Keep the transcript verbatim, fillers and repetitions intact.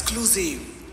exclusive.